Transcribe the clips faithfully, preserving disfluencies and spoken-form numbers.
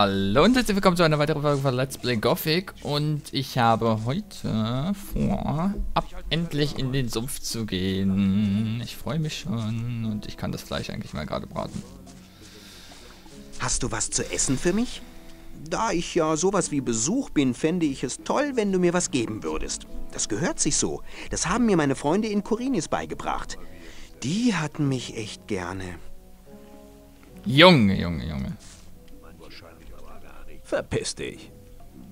Hallo und herzlich willkommen zu einer weiteren Folge von Let's Play Gothic. Und ich habe heute vor, ab endlich in den Sumpf zu gehen. Ich freue mich schon und ich kann das Fleisch eigentlich mal gerade braten. Hast du was zu essen für mich? Da ich ja sowas wie Besuch bin, fände ich es toll, wenn du mir was geben würdest. Das gehört sich so. Das haben mir meine Freunde in Corinis beigebracht. Die hatten mich echt gerne. Junge, Junge, Junge. Verpiss dich.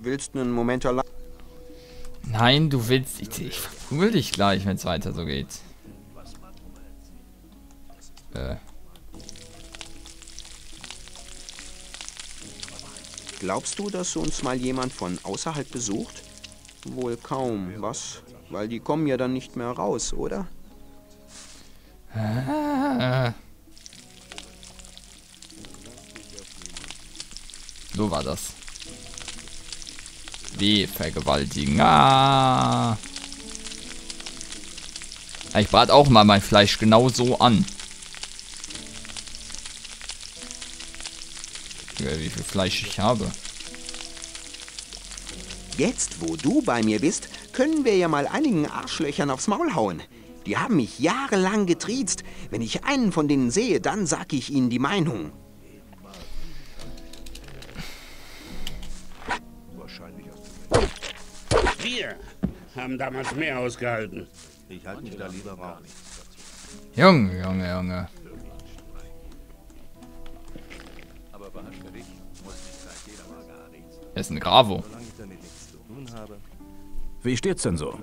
Willst du einen Moment allein? Nein, du willst... Ich, ich verprügel dich gleich, wenn es weiter so geht. Äh. Glaubst du, dass uns mal jemand von außerhalb besucht? Wohl kaum. Was? Weil die kommen ja dann nicht mehr raus, oder? Ah. So war das. Wie vergewaltigen. Ah. Ich brate auch mal mein Fleisch genau so an. Wie viel Fleisch ich habe. Jetzt, wo du bei mir bist, können wir ja mal einigen Arschlöchern aufs Maul hauen. Die haben mich jahrelang getriezt. Wenn ich einen von denen sehe, dann sag ich ihnen die Meinung. Haben damals mehr ausgehalten. Ich halte mich da lieber raus. Junge, Junge, Junge. Aber war für dich, muss ich sagen, jeder war gar nichts. Er ist ein Gravo. Wie steht's denn so?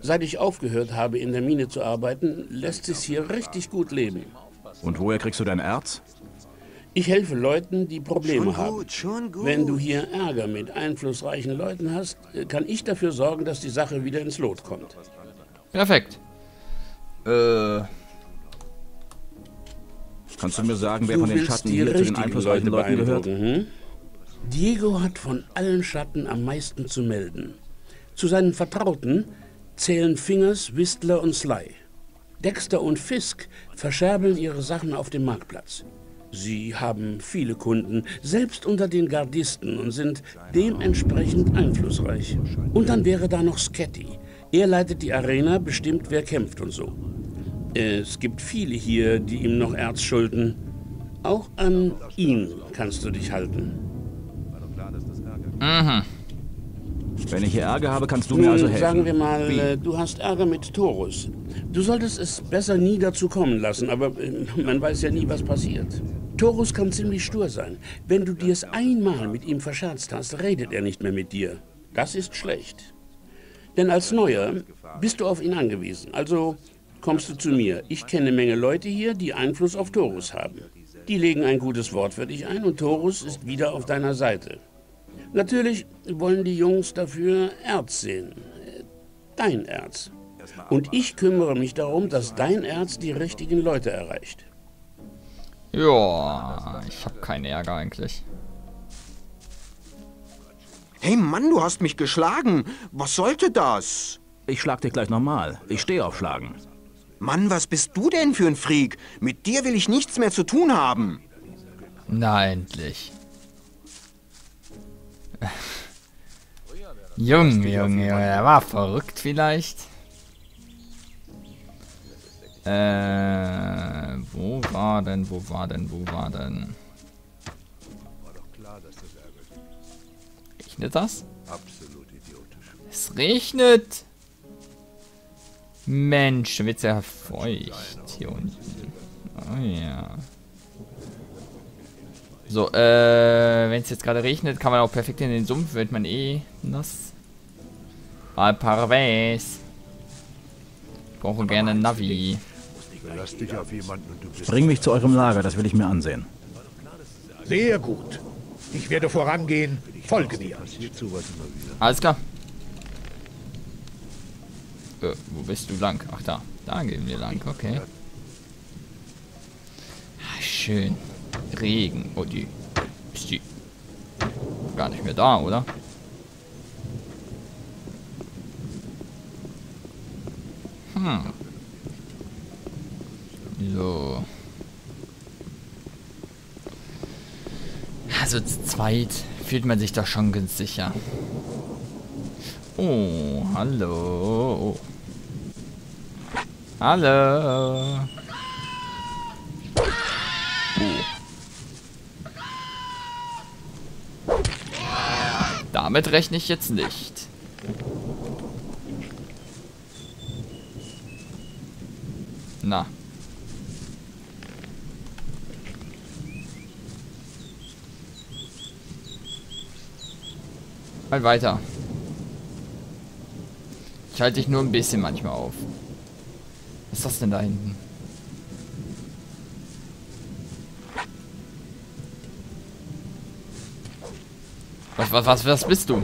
Seit ich aufgehört habe, in der Mine zu arbeiten, lässt es hier richtig gut leben. Und woher kriegst du dein Erz? Ich helfe Leuten, die Probleme schon haben. Gut, schon gut. Wenn du hier Ärger mit einflussreichen Leuten hast, kann ich dafür sorgen, dass die Sache wieder ins Lot kommt. Perfekt. Äh. Kannst du mir sagen, wer du von den Schatten hier zu den einflussreichen Leuten gehört? Mhm. Diego hat von allen Schatten am meisten zu melden. Zu seinen Vertrauten zählen Fingers, Whistler und Sly. Dexter und Fisk verscherbeln ihre Sachen auf dem Marktplatz. Sie haben viele Kunden, selbst unter den Gardisten, und sind dementsprechend einflussreich. Und dann wäre da noch Sketti. Er leitet die Arena, bestimmt, wer kämpft und so. Es gibt viele hier, die ihm noch Erz schulden. Auch an ihn kannst du dich halten. Mhm. Wenn ich hier Ärger habe, kannst du mir also helfen. Sagen wir mal, Wie? du hast Ärger mit Torus. Du solltest es besser nie dazu kommen lassen, aber man weiß ja nie, was passiert. Torus kann ziemlich stur sein. Wenn du dir es einmal mit ihm verscherzt hast, redet er nicht mehr mit dir. Das ist schlecht. Denn als Neuer bist du auf ihn angewiesen. Also kommst du zu mir. Ich kenne eine Menge Leute hier, die Einfluss auf Torus haben. Die legen ein gutes Wort für dich ein und Torus ist wieder auf deiner Seite. Natürlich wollen die Jungs dafür Erz sehen. Dein Erz. Und ich kümmere mich darum, dass dein Erz die richtigen Leute erreicht. Ja, ich hab keinen Ärger eigentlich. Hey Mann, du hast mich geschlagen. Was sollte das? Ich schlag dich gleich nochmal. Ich stehe auf Schlagen. Mann, was bist du denn für ein Freak? Mit dir will ich nichts mehr zu tun haben. Na, endlich. Junge, Junge, Junge, er war verrückt vielleicht. Äh, wo war denn, wo war denn, wo war denn? Regnet das? Es regnet! Mensch, wird's ja feucht hier unten. Oh ja. So, äh, wenn es jetzt gerade regnet, kann man auch perfekt in den Sumpf, wird man eh nass. Alparvez. Ich brauche gerne ein Navi. Bring mich zu eurem Lager, das will ich mir ansehen. Sehr gut. Ich werde vorangehen, folge mir. Alles klar. Äh, wo bist du lang? Ach da, da gehen wir lang, okay. Ach, schön. Regen. Oh, die ist die gar nicht mehr da, oder? Hm. So. Also zu zweit fühlt man sich doch schon ganz sicher. Oh, hallo. Hallo. Oh. Damit rechne ich jetzt nicht. Na. Mal weiter. Ich halte dich nur ein bisschen manchmal auf. Was ist das denn da hinten? Was, was, was, was bist du?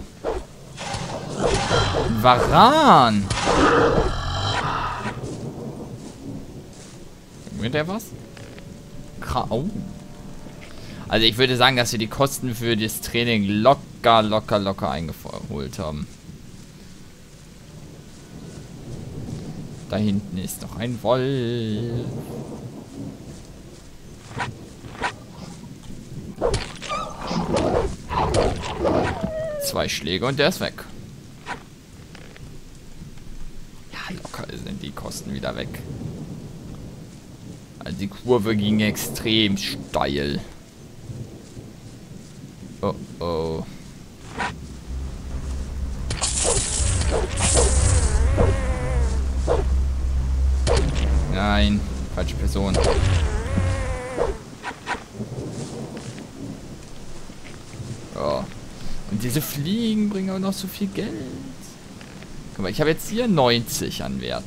Waran! Mit der was? Grau. Also ich würde sagen, dass wir die Kosten für das Training locker, locker, locker eingeholt haben. Da hinten ist noch ein Wolf. Zwei Schläge und der ist weg. Ja, locker sind die Kosten wieder weg. Also die Kurve ging extrem steil. Oh oh. Nein, falsche Person. Oh. Und diese Fliegen bringen auch noch so viel Geld. Guck mal, ich habe jetzt hier neunzig an Wert.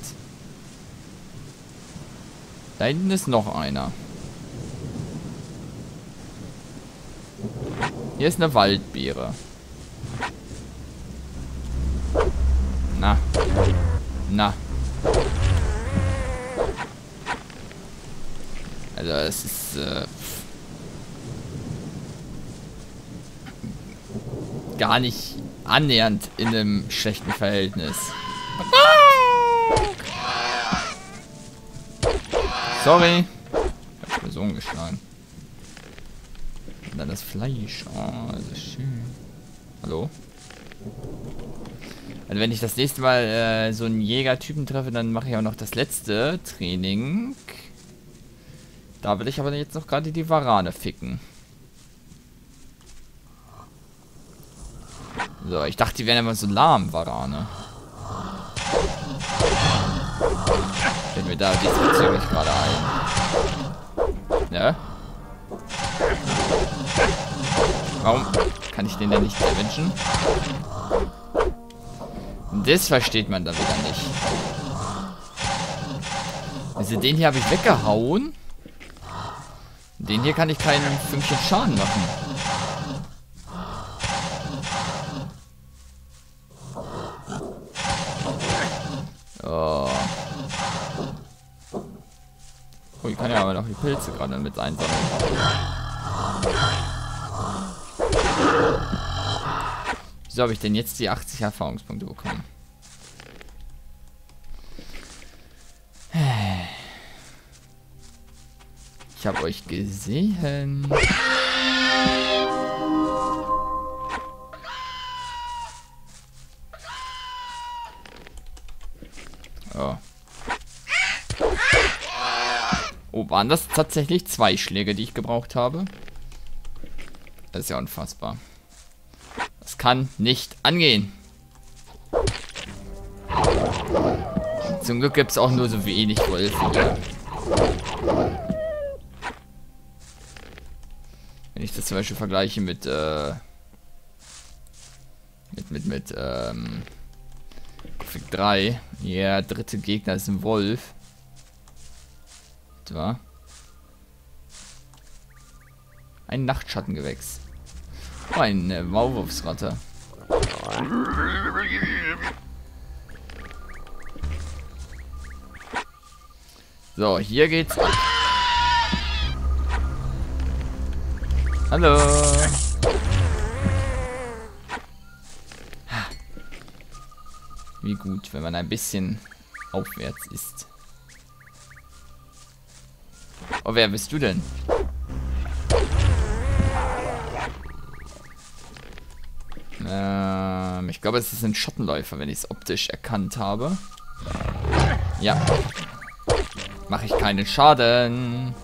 Da hinten ist noch einer. Hier ist eine Waldbeere. Na. Na. Also es ist... Äh, gar nicht annähernd in einem schlechten Verhältnis. Sorry. Ich habe Personen geschlagen. Und dann das Fleisch. Oh, das ist schön. Hallo? Also wenn ich das nächste Mal äh, so einen Jägertypen treffe, dann mache ich auch noch das letzte Training. Da will ich aber jetzt noch gerade die Warane ficken. So, ich dachte, die wären immer so lahm, Warane. Fällt mir da diesbezüglich gerade ein. Ne? Warum kann ich den denn nicht erwünschen? Das versteht man dann wieder nicht. Also den hier habe ich weggehauen. Den hier kann ich keinen Fünkchen Schaden machen. Oh. Oh, ich kann ja aber noch die Pilze gerade mit einsammeln. Wieso habe ich denn jetzt die achtzig Erfahrungspunkte bekommen? Ich habe euch gesehen. Oh. Oh, waren das tatsächlich zwei Schläge, die ich gebraucht habe? Das ist ja unfassbar. Das kann nicht angehen. Zum Glück gibt es auch nur so wenig Wölfe. Wenn ich das zum Beispiel vergleiche mit äh, mit mit mit ähm, Gothic drei. Ja, yeah, dritte Gegner ist ein Wolf. Etwa. Ein Nachtschattengewächs. Oh, eine Maulwurfsratte. So, hier geht's ab. Hallo. Wie gut, wenn man ein bisschen aufwärts ist. Oh, wer bist du denn? Ähm, ich glaube, es sind Schattenläufer, wenn ich es optisch erkannt habe. Ja. Mache ich keinen Schaden.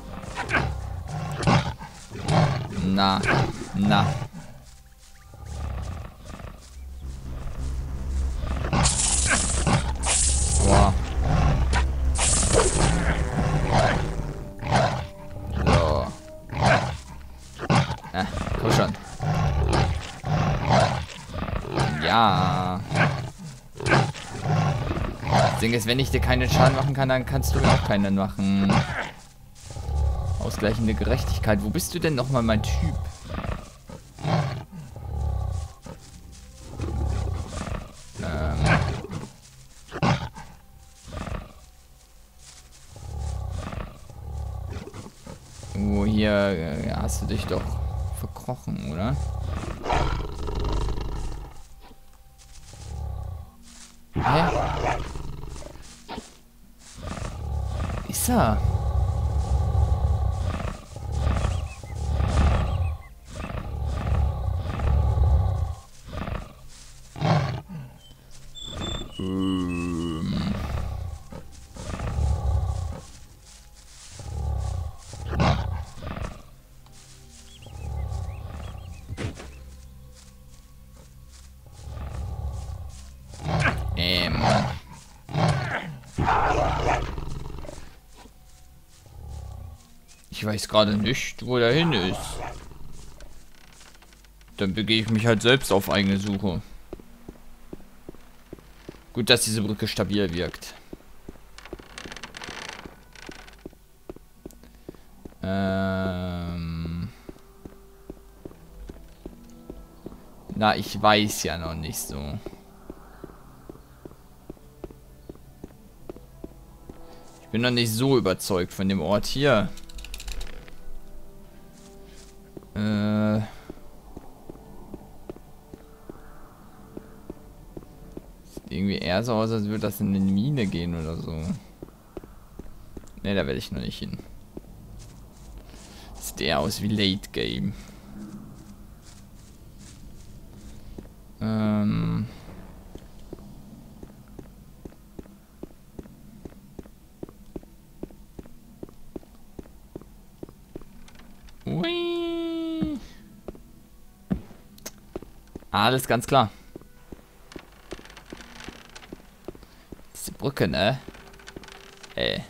Na, na. Boah. So. Na, komm schon. Ja. Das Ding ist, wenn ich dir keinen Schaden machen kann, dann kannst du mir auch keinen machen. Ausgleichende Gerechtigkeit. Wo bist du denn nochmal, mein Typ? Ähm. Oh, hier hast du dich doch verkrochen, oder? Hä? Ist er? Ich weiß gerade nicht, wo der hin ist. Dann begebe ich mich halt selbst auf eigene Suche. Gut, dass diese Brücke stabil wirkt. Ähm Na, ich weiß ja noch nicht so. Ich bin noch nicht so überzeugt von dem Ort hier. Eher so aus, als würde das in eine Mine gehen oder so. Ne, da werde ich noch nicht hin. Sieht eher aus wie Late Game. Ähm. Ui. Alles ganz klar. Brücke, ne? Ey.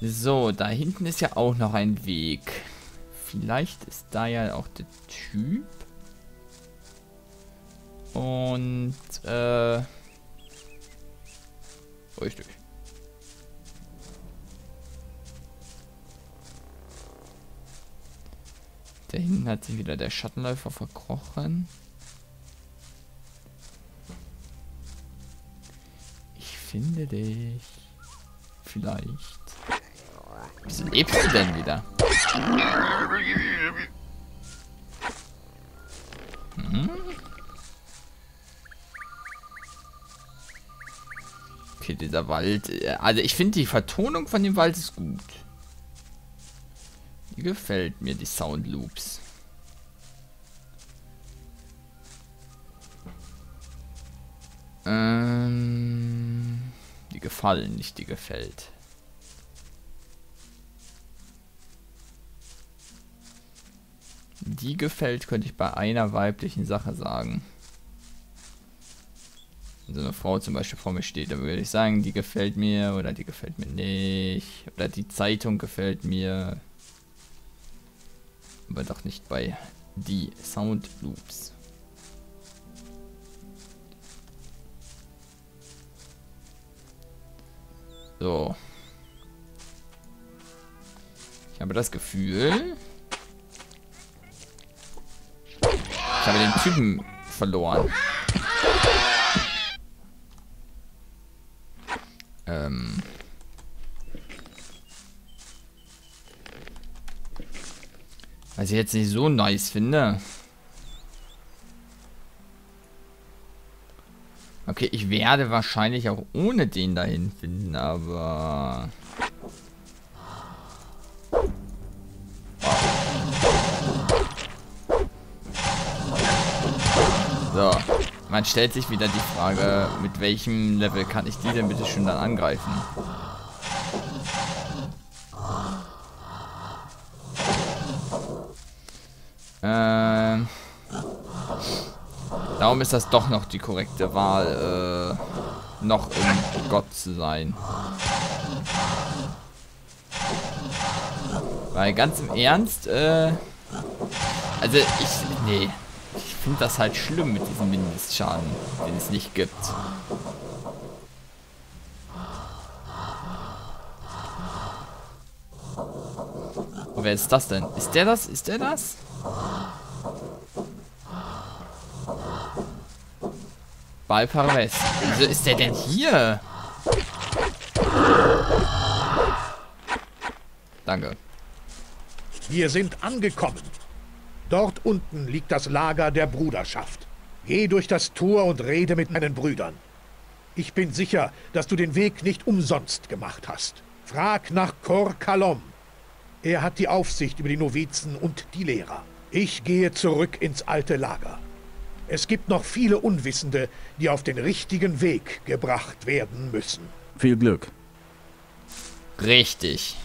So, da hinten ist ja auch noch ein Weg. Vielleicht ist da ja auch der Typ. Und, äh... richtig. Da hinten hat sich wieder der Schattenläufer verkrochen. Finde dich. Vielleicht. Wieso lebst du denn wieder? Hm? Okay, dieser Wald. Also ich finde die Vertonung von dem Wald ist gut. Die gefällt mir, die Soundloops. Ähm... Gefallen, nicht die gefällt. Die gefällt, könnte ich bei einer weiblichen Sache sagen. Wenn so eine Frau zum Beispiel vor mir steht, dann würde ich sagen, die gefällt mir oder die gefällt mir nicht. Oder die Zeitung gefällt mir. Aber doch nicht bei die Soundloops. So. Ich habe das Gefühl... Ich habe den Typen verloren. Ähm... Was ich jetzt nicht so nice finde. Okay, ich werde wahrscheinlich auch ohne den dahin finden, aber... Man stellt sich wieder die Frage, mit welchem Level kann ich die denn bitte schön dann angreifen? Ähm, darum ist das doch noch die korrekte Wahl, äh, noch um Gott zu sein. Weil ganz im Ernst, äh, also ich, nee, ich finde das halt schlimm mit diesem Mindestschaden, den es nicht gibt. Und wer ist das denn? Ist der das? Ist der das? Bei Alparvez. Wieso ist der denn hier? Danke. Wir sind angekommen. Dort unten liegt das Lager der Bruderschaft. Geh durch das Tor und rede mit meinen Brüdern. Ich bin sicher, dass du den Weg nicht umsonst gemacht hast. Frag nach Korkalom. Er hat die Aufsicht über die Novizen und die Lehrer. Ich gehe zurück ins alte Lager. Es gibt noch viele Unwissende, die auf den richtigen Weg gebracht werden müssen. Viel Glück. Richtig.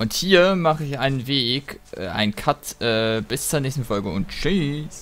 Und hier mache ich einen Weg, äh, einen Cut, äh, bis zur nächsten Folge und tschüss.